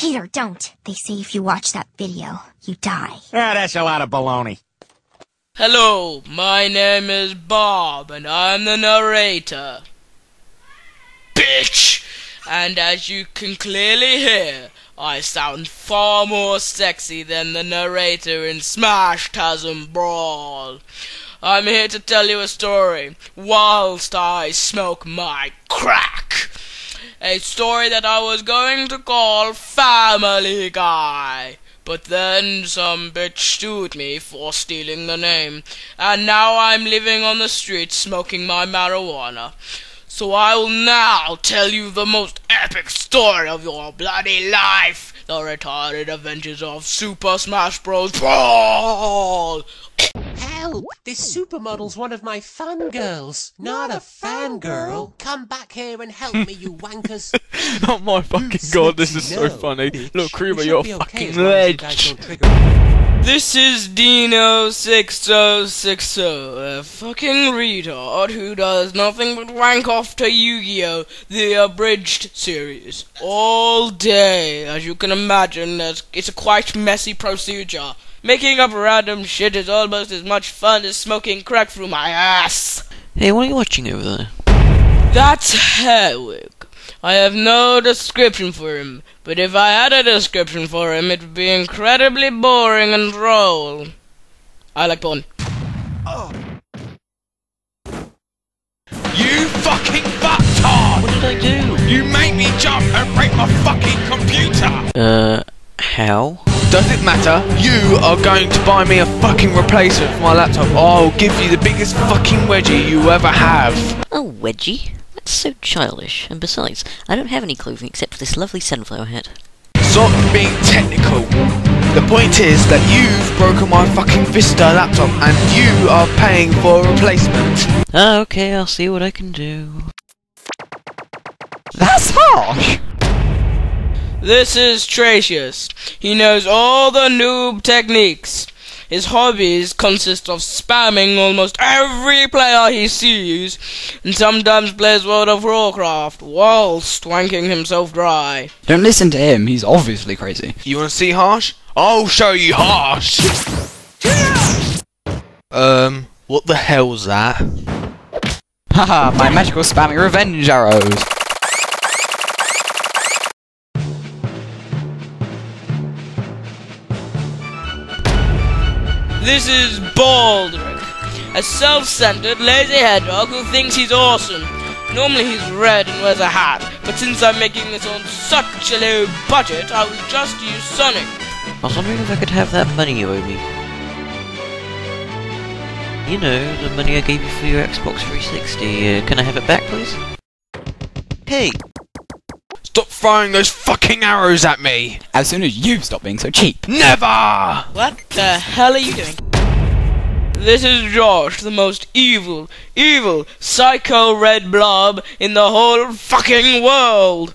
Peter, don't. They say if you watch that video, you die. Ah, that's a lot of baloney. Hello, my name is Bob, and I'm the narrator. Bitch! And as you can clearly hear, I sound far more sexy than the narrator in Smash Bros Brawl. I'm here to tell you a story whilst I smoke my crack. A story that I was going to call Family Guy, but then some bitch sued me for stealing the name, and now I'm living on the street smoking my marijuana. So I will now tell you the most epic story of your bloody life, the retarded adventures of Super Smash Bros Brawl! Help! This supermodel's one of my fangirls, not a fangirl! Come back here and help me, you wankers! Oh my fucking god, this is so funny! Bitch. Look, Kruber, you're a fucking legend! This is Dino6060, a fucking retard who does nothing but wank off to Yu-Gi-Oh! The Abridged Series all day. As you can imagine, it's a quite messy procedure. Making up random shit is almost as much fun as smoking crack through my ass. Hey, what are you watching over there? That's Herwig. I have no description for him, but if I had a description for him, it would be incredibly boring and droll. I like porn. Oh. You fucking fucktard! What did I do? You made me jump and break my fucking computer! How? Does it matter? You are going to buy me a fucking replacement for my laptop. I'll give you the biggest fucking wedgie you ever have. A wedgie? That's so childish, and besides, I don't have any clothing except for this lovely sunflower hat. Stop being technical. The point is that you've broken my fucking Vista laptop and you are paying for a replacement. Ah, okay, I'll see what I can do. That's harsh! This is Tracyeus. He knows all the noob techniques. His hobbies consist of spamming almost every player he sees, and sometimes plays World of Warcraft whilst wanking himself dry. Don't listen to him, he's obviously crazy. You wanna see Harsh? I'll show you Harsh! What the hell's that? Haha, my magical spamming revenge arrows! This is Baldrick, a self-centered, lazy hedgehog who thinks he's awesome. Normally he's red and wears a hat, but since I'm making this on such a low budget, I will just use Sonic. I was wondering if I could have that money you owe me. You know, the money I gave you for your Xbox 360, can I have it back, please? Hey! Stop throwing those fucking arrows at me! As soon as you stop being so cheap! Never! What the hell are you doing? This is Josh, the most evil, psycho red blob in the whole fucking world!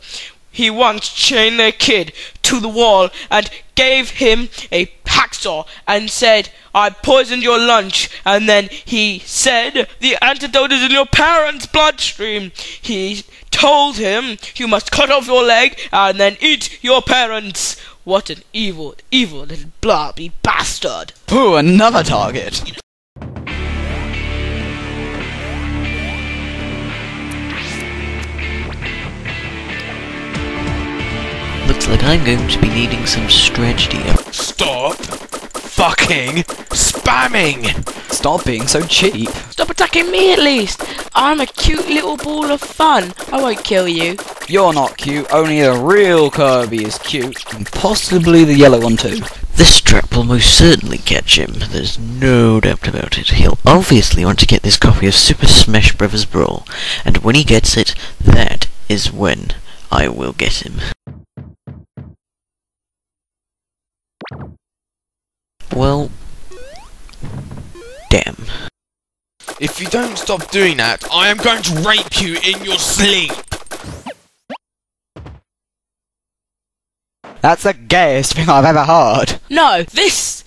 He once chained a kid to the wall and gave him a hacksaw and said, "I poisoned your lunch," and then he said, "The antidote is in your parents' bloodstream." He told him, "You must cut off your leg and then eat your parents." What an evil little blobby bastard. Ooh, another target. Looks like I'm going to be needing some strategy. Stop fucking spamming! Stop being so cheap! Stop attacking me at least! I'm a cute little ball of fun. I won't kill you. You're not cute, only the real Kirby is cute. And possibly the yellow one too. This trap will most certainly catch him. There's no doubt about it. He'll obviously want to get this copy of Super Smash Bros Brawl. And when he gets it, that is when I will get him. Well, damn. If you don't stop doing that, I am going to rape you in your sleep! That's the gayest thing I've ever heard. No, this!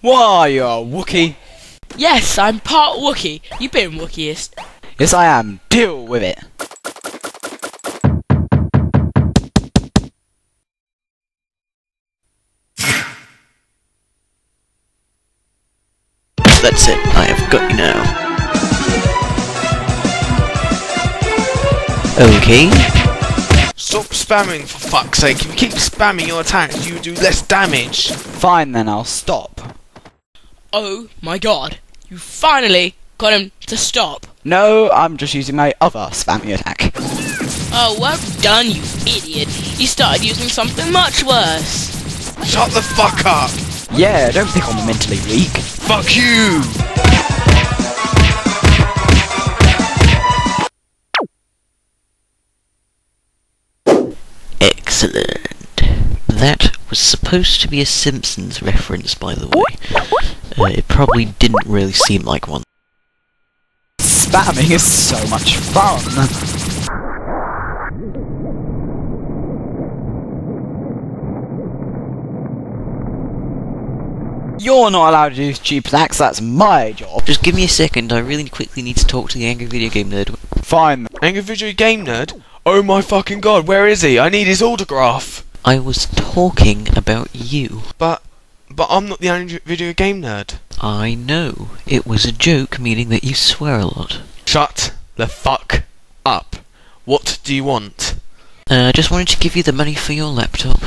Why, you're a Wookiee? Yes, I'm part Wookiee. You've been Wookieest. Yes, I am. Deal with it. That's it. I have got you now. Okay. Stop spamming, for fuck's sake. If you keep spamming your attacks, you do less damage. Fine then, I'll stop. Oh my god. You finally got him to stop. No, I'm just using my other spammy attack. Oh, well done, you idiot. You started using something much worse. Shut the fuck up. Yeah, don't think I'm mentally weak. Fuck you! Excellent. That was supposed to be a Simpsons reference, by the way. It probably didn't really seem like one. Spamming is so much fun! You're not allowed to use cheap attacks, that's my job. Just give me a second, I really quickly need to talk to the Angry Video Game Nerd. Fine. Angry Video Game Nerd? Oh my fucking god, where is he? I need his autograph. I was talking about you. But I'm not the Angry Video Game Nerd. I know. It was a joke, meaning that you swear a lot. Shut the fuck up. What do you want? I just wanted to give you the money for your laptop.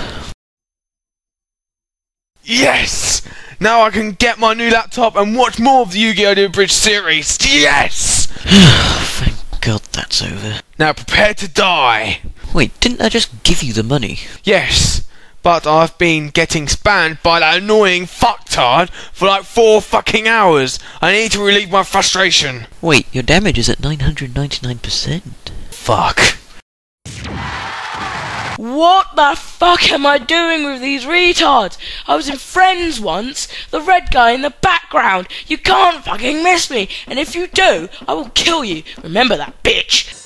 Yes! Now I can get my new laptop and watch more of the Yu-Gi-Oh The Abridged Series! Yes! Thank God that's over. Now prepare to die! Wait, didn't I just give you the money? Yes, but I've been getting spammed by that annoying fucktard for like 4 fucking hours. I need to relieve my frustration. Wait, your damage is at 999%. Fuck. What the fuck am I doing with these retards? I was in Friends once, the red guy in the background. You can't fucking miss me, and if you do, I will kill you. Remember that, bitch.